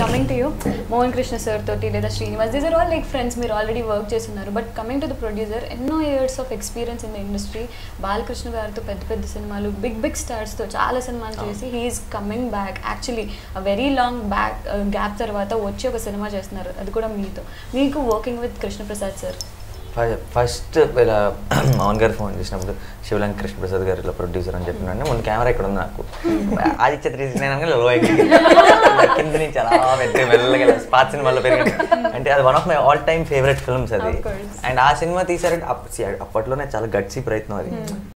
Coming to you, Mohan Krishna sir, Toti Leda Srinivas, these are all like friends, we already worked chestunaru. But coming to the producer, enno years of experience in the industry, Balakrishna garuto pedda cinemalu, big stars tho chaala cinemalu chesi, he is coming back. Actually, a very long back gap tarvata vachi oka cinema chestunaru. Adi kuda meeto. Meeku working with Krishna Prasad sir. First, on garu phone chesinappudu Sivalanka Krishna Prasad garu ila producer ani cheppinanni mon camera ikkada undi naaku adi chitri isinananga low ayyindi kind nunchi ala vetti mellaga spot cinema lo perigindi ante adi one of my all time favorite films adi and aa cinema teesaru appatlone chaala gutsy prayatnam adi